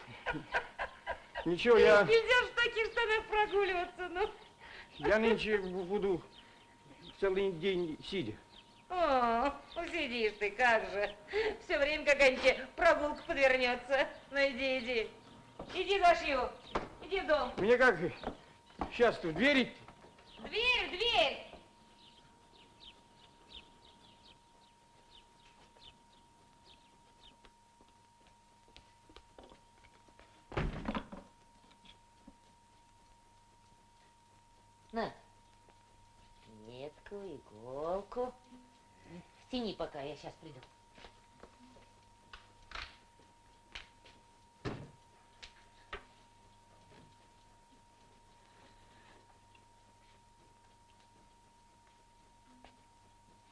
Ничего, я... Нельзя же в таких штанах прогуливаться, ну. Я нынче буду целый день сидя. О, сидишь ты, как же. Все время какая-нибудь прогулка подвернется. Ну иди, иди. Иди зашью. Иди в дом. Мне как сейчас тут дверь? Дверь, дверь. На, нитку, иголку. Втяни пока, я сейчас приду.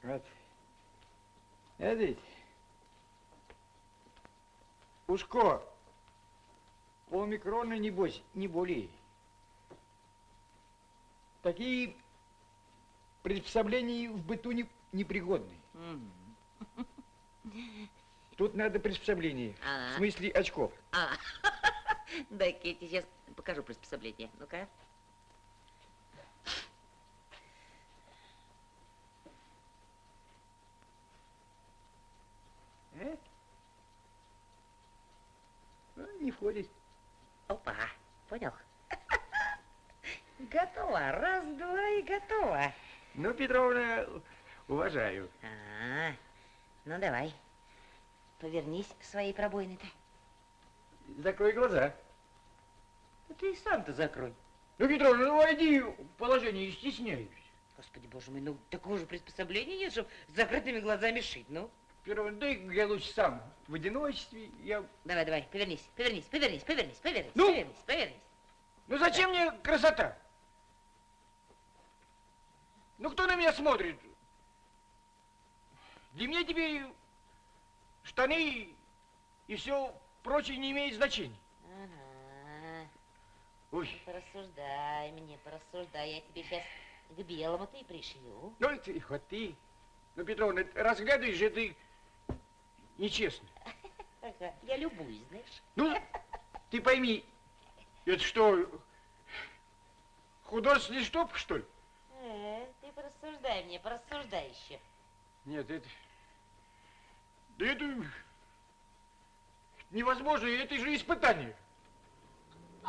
Вот. Видите? Ушко, полмикрона, небось, не более. Такие приспособления в быту непригодны. Тут надо приспособление. В смысле очков. Дай-ка я тебе сейчас покажу приспособление. Ну-ка. Не входит. Опа, понял. Готово. Раз, два и готово. Ну, Петровна, уважаю. А-а-а. Ну, давай. Повернись своей пробойной-то. Закрой глаза. Да ты и сам-то закрой. Ну, Петровна, ну, войди в положение, стесняюсь. Господи, боже мой, ну, такого же приспособления нет, чтобы с закрытыми глазами шить, ну. Петровна, да я лучше сам в одиночестве, я... Давай, давай, повернись, повернись, повернись, повернись, повернись, ну? Повернись, повернись. Ну, зачем мне красота? Ну, кто на меня смотрит? Для меня теперь штаны и все прочее не имеет значения. Ага. Ой. Ну, порассуждай мне, порассуждай. Я тебе сейчас к белому-то и пришью. Ну, ты, вот ты. Ну, Петровна, разглядываешь же ты нечестно. Я любуюсь, знаешь. Ну, ты пойми, это что, художественный штоп, что ли? Ты порассуждай мне, порассуждай еще. Нет, это... Да это... невозможно, это же испытание.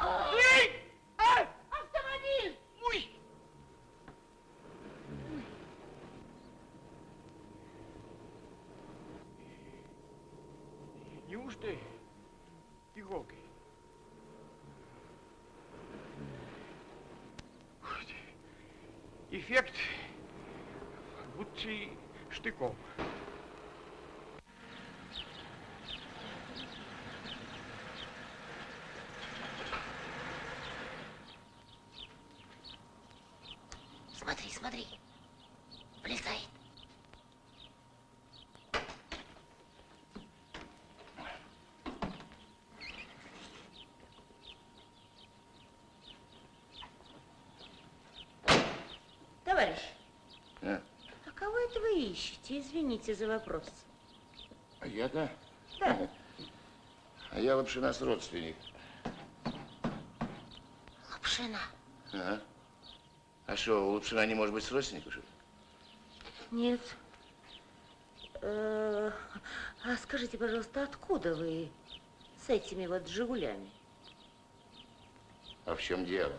Эй! А! Автомобиль! Ой! Неужто иголкой? Эффект будто штыком. Смотри, смотри, влезает. Извините за вопрос. А я-то? Да. А я Лапшина родственник. Лапшина? Ага. А что, у Лапшина не может быть с родственником, что ли? Нет. А скажите, пожалуйста, откуда вы с этими вот «Жигулями»? А в чем дело?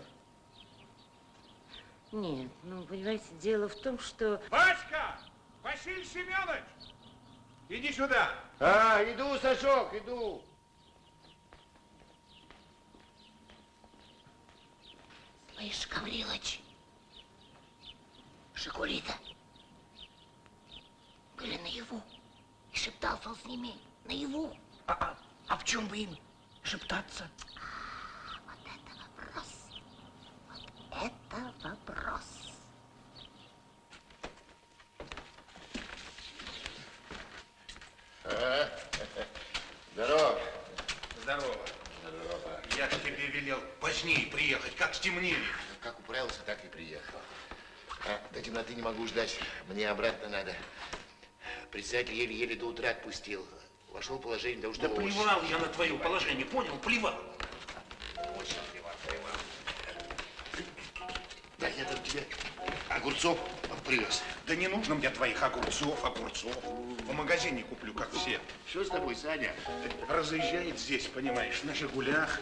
Нет, ну, понимаете, дело в том, что... Васька! Василий Семенович, иди сюда. А, иду, Сашок, иду. Слышь, Гаврилыч, «Жигули»-то были наяву. И шептался он с ними наяву. А в чем бы им шептаться? Вот это вопрос. Вот это вопрос. позднее приехать, как стемнеет. Как управился, так и приехал. А, до темноты не могу ждать, мне обратно надо. Председатель еле-еле до утра отпустил. Вошел в положение, да уж... Да плевал я на твое положение, понял? Плевал. Очень плевал. Да я там тебе огурцов привез. Да не нужно мне твоих огурцов. В магазине куплю, как все. Что с тобой, Саня? Разъезжает здесь, понимаешь, на «Жигулях».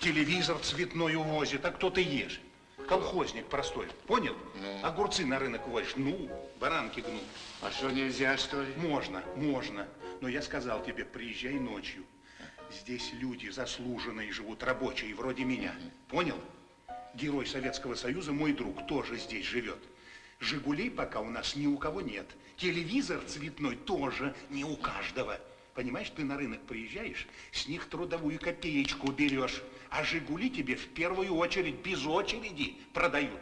Телевизор цветной увозит, а кто ты ешь? Колхозник простой, понял? Ну. Огурцы на рынок увозишь, ну, баранки гну. А что, нельзя, что ли? Можно, можно. Но я сказал тебе, приезжай ночью. Здесь люди заслуженные живут, рабочие, вроде меня. Понял? Герой Советского Союза, мой друг, тоже здесь живет. «Жигулей» пока у нас ни у кого нет. Телевизор цветной тоже не у каждого. Понимаешь, ты на рынок приезжаешь, с них трудовую копеечку берешь, а «Жигули» тебе в первую очередь, без очереди продают.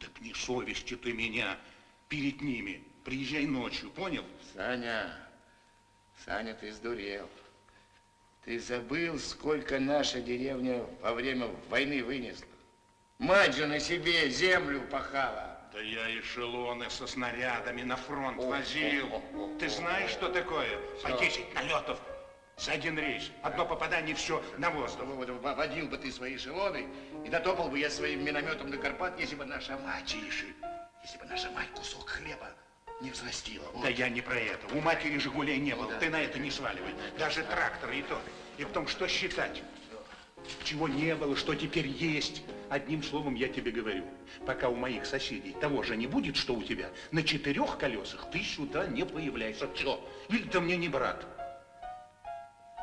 Так не совести ты меня перед ними. Приезжай ночью, понял? Саня, ты сдурел. Ты забыл, сколько наша деревня во время войны вынесла. Мать же на себе землю пахала. Да я эшелоны со снарядами на фронт возил. Ты знаешь, что такое? Все. По 10 налетов за один рейс. Одно попадание, все на воздух. Водил бы ты свои эшелоны, и дотопал бы я своим минометом до Карпат, если бы наша мать... Тише. Если бы наша мать кусок хлеба не взрастила. Вот. Да я не про это. У матери «Жигулей» не было. Да. Ты на это не сваливай. Даже тракторы и то. И в том, что считать. Чего не было, что теперь есть. Одним словом, я тебе говорю, пока у моих соседей того же не будет, что у тебя, на 4 колесах ты сюда не появляешься. Все. Или ты мне не брат.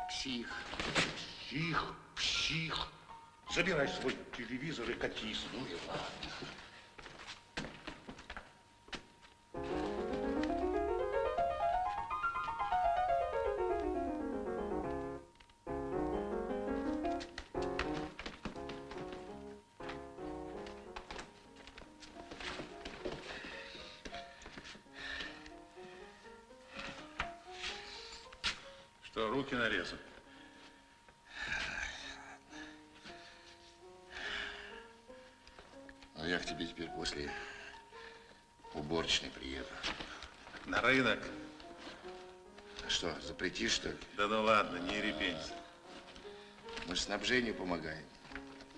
Псих. Псих, псих. Забирай свой телевизор и катись. Ну и ладно. Руки нарезал. Ну, я к тебе теперь после уборочной приеду. На рынок? Что, запретишь, что ли? Да ну ладно, не репенься. Мы же снабжению помогаем.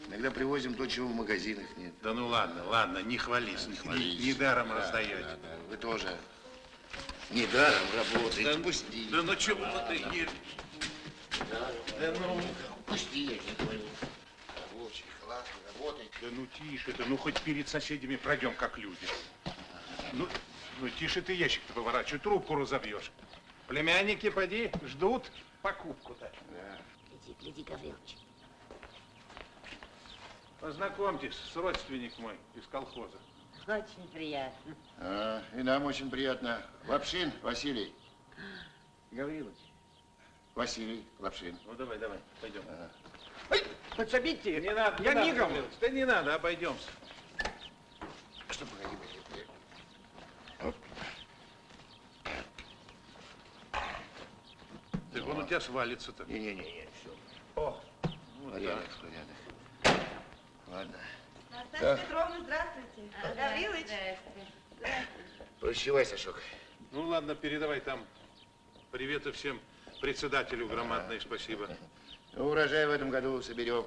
Иногда привозим то, чего в магазинах нет. Да ну ладно, ладно, не хвались. Да, не хвались. Недаром да, раздаете. Да, да. Вы тоже. Недаром работает. Да, пусти. Да ну чего ты, Гирь? Да ну, пусти, я не говорю. Рабочий, классно, работает. Да ну тише ты, ну хоть перед соседями пройдем, как люди. Ну тише ты, ящик-то поворачивай, трубку разобьешь. Племянники, поди, ждут покупку-то. Да. Иди, гляди, Гаврилович. Познакомьтесь с родственником мой из колхоза. Очень приятно. А, и нам очень приятно. Лапшин Василий. Гаврилович. Василий Лапшин. Ну давай, давай, пойдем. Ага. Ой, подсобите. Не надо, я мигом. Да не надо, обойдемся. Что, погоди. Так он у тебя свалится-то. Не-не-не, все. О, вот порядок, так. Порядок. Ладно. Наталья Петровна, здравствуйте. Гаврилович. Здравствуйте. Прощавай, Сашок. Ну ладно, передавай там привет и всем председателю громадное спасибо. Ну, урожай в этом году соберем,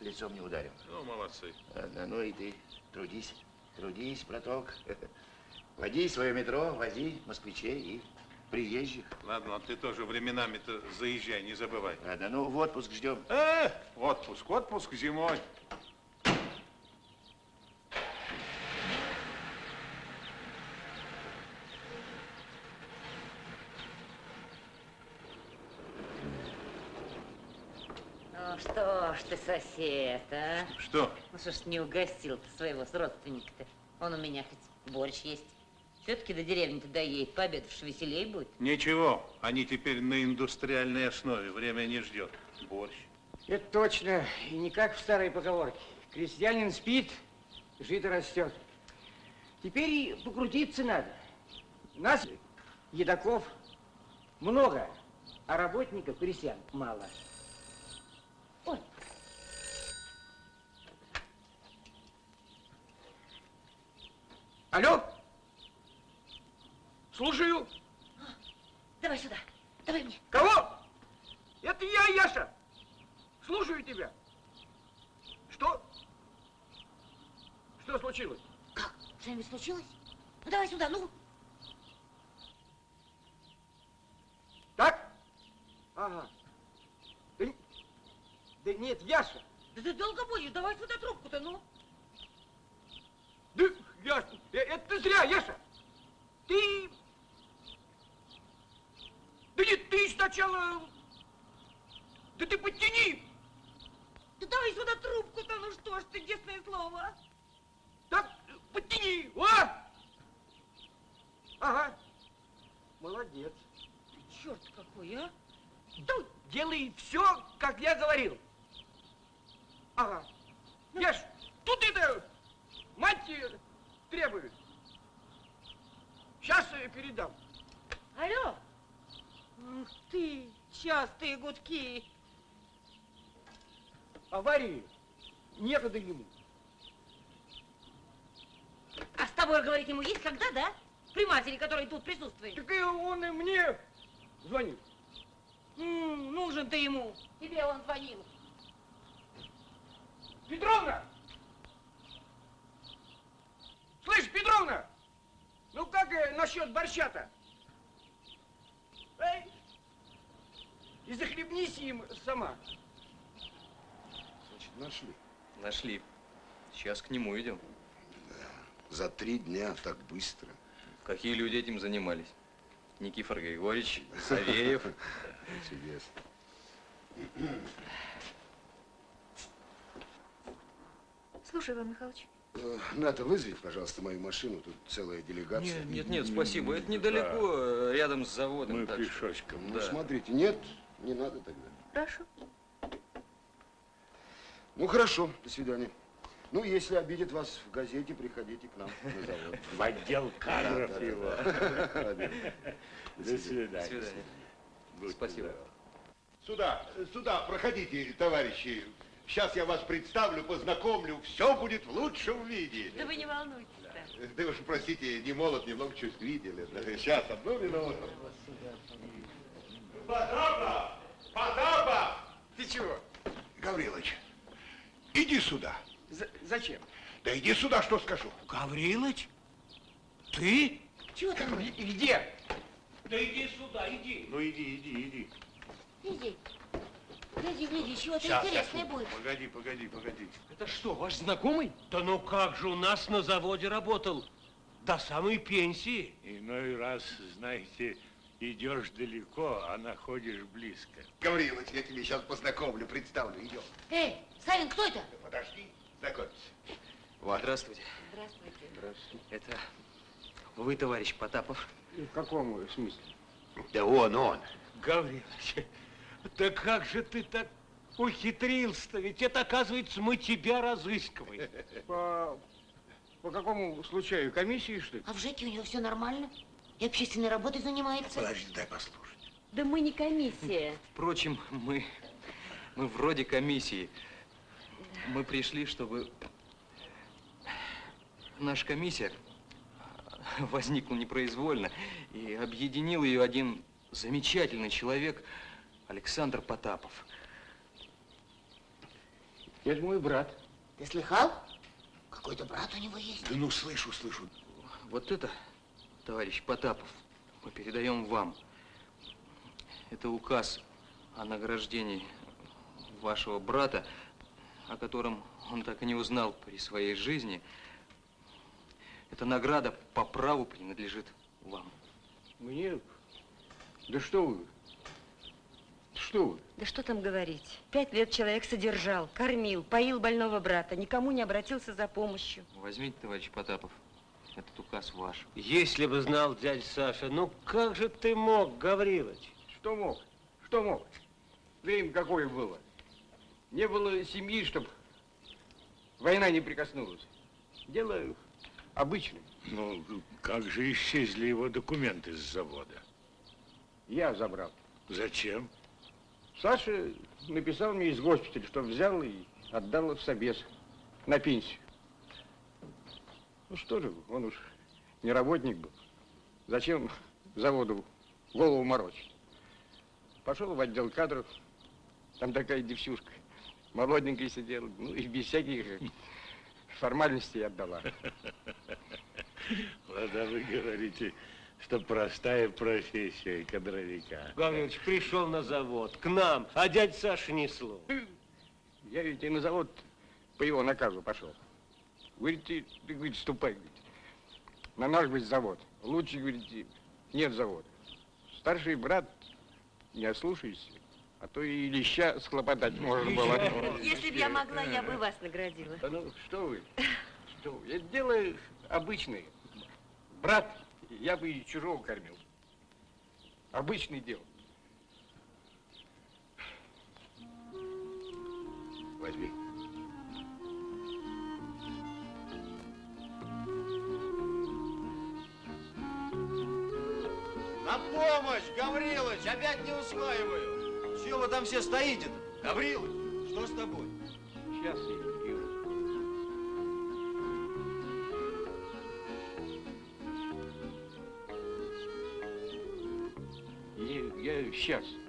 лицом не ударим. Ну, молодцы. Ладно, ну и ты трудись, трудись, браток. Води свое метро, вози москвичей и приезжих. Ладно, а ты тоже временами-то заезжай, не забывай. Ладно, ну в отпуск ждем. Отпуск, отпуск зимой. Что ж ты, сосед, а? Что? Ну что ж не угостил-то своего родственника-то? Он у меня хоть борщ есть. Все-таки до деревни-то доедет, пообедавши веселей будет. Ничего, они теперь на индустриальной основе, время не ждет. Борщ. Это точно, и не как в старой поговорке. Крестьянин спит, жито растет. Теперь и покрутиться надо. Нас, едоков, много, а работников, крестьян, мало. Ой. Алло? Слушаю. Давай сюда. Давай мне. Кого? Это я, Яша. Слушаю тебя. Что? Что случилось? Как? Что-нибудь случилось? Ну, давай сюда, ну. Так? Ага. Да нет, Яша. Да ты долго будешь, давай сюда трубку-то, ну. Да, Яша, это ты зря, Яша. Ты... Да нет, ты сначала... Да ты подтяни. Да давай сюда трубку-то, ну что ж ты, честное слово. Так, подтяни, а? Ага, молодец. Черт какой, а? Да, делай все, как я говорил. Ага. Ну, я ж тут это мать требует. Сейчас я передам. Алло. Ух ты, частые гудки. Аварии некогда ему. А с тобой говорить ему есть когда, да? При матери, которая тут присутствует. Так и он и мне звонит. Нужен ты ему. Тебе он звонил. Петровна! Слышь, Петровна! Ну как насчет борща-то? Эй! И захлебнись им сама. Значит, нашли. Нашли. Сейчас к нему идем. Да. За 3 дня так быстро. Какие люди этим занимались? Никифор Григорьевич, Савельев. Интересно. Слушай, Иван Михайлович. Ната, вызови, пожалуйста, мою машину. Тут целая делегация. Нет, нет, спасибо. Это недалеко, да. Рядом с заводом. Мы пешочком. Да. Ну, смотрите, нет, не надо тогда. Хорошо. Ну, хорошо. До свидания. Ну, если обидят вас в газете, приходите к нам на завод. В отдел кадров его. До свидания. Спасибо. Сюда, сюда, проходите, товарищи. Сейчас я вас представлю, познакомлю, все будет в лучшем виде. Да вы не волнуйтесь. Да уж, простите, не молод, немного чуть видели. Сейчас, одну минуту. Потапа! Потапа! Ты чего? Гаврилович, иди сюда. Зачем? Да иди сюда, что скажу. Гаврилович? Ты? Чего ты? И где? Да иди сюда, иди. Ну иди. Иди. Гляди, чего-то интересное будет. Погоди. Это что, ваш знакомый? Да ну как же, у нас на заводе работал. До самой пенсии. Иной раз, знаете, идешь далеко, а находишь близко. Гаврилович, я тебе сейчас познакомлю, представлю, идем. Эй, Савин, кто это? Да подожди, знакомься. Вот. Здравствуйте. Здравствуйте. Это вы, товарищ Потапов? В каком смысле? Да он. Гаврилович, да как же ты так ухитрился-то? Ведь это, оказывается, мы тебя разыскиваем. По какому случаю? Комиссии, что ли? А в ЖЭКе у него все нормально. И общественной работой занимается. Подожди, дай послушать. Да мы не комиссия. Впрочем, мы вроде комиссии. Мы пришли, чтобы... Наша комиссия возникла непроизвольно. И объединил ее один замечательный человек... Александр Потапов. Это мой брат. Ты слыхал? Какой-то брат у него есть. Да ну, слышу. Вот это, товарищ Потапов, мы передаем вам. Это указ о награждении вашего брата, о котором он так и не узнал при своей жизни. Эта награда по праву принадлежит вам. Мне? Да что вы? Что вы? Да что там говорить. 5 лет человек содержал, кормил, поил больного брата, никому не обратился за помощью. Возьмите, товарищ Потапов, этот указ ваш. Если бы знал дядя Саша, ну как же ты мог, Гаврилович? Что мог? Время какое было. Не было семьи, чтобы война не прикоснулась. Дело обычное. Ну, как же исчезли его документы с завода? Я забрал. Зачем? Саша написал мне из госпиталя, что взял и отдал в собес на пенсию. Ну что же, он уж не работник был. Зачем заводу голову морочить? Пошел в отдел кадров, там такая девчушка, молоденькая сидела, ну и без всяких формальностей отдала. Ладно, вы говорите, что простая профессия кадровика. Гаврилович пришел на завод, к нам, а дядя Саша ни слова. Я ведь и на завод по его наказу пошел. Говорите, ты, говорит, ступай, говорит, на наш, говорит, завод. Лучше, говорите, нет завода. Старший брат, не ослушайся, а то и леща схлопотать можно было. Если бы я могла, я бы вас наградила. Да ну, что вы, что вы. Это дело обычное. Брат, я бы и чужого кормил. Обычное дело. Возьми. На помощь, Гаврилыч, опять не усваиваю. Чего вы там все стоите-то? Гаврилыч, что с тобой? Сейчас я убью. Я сейчас.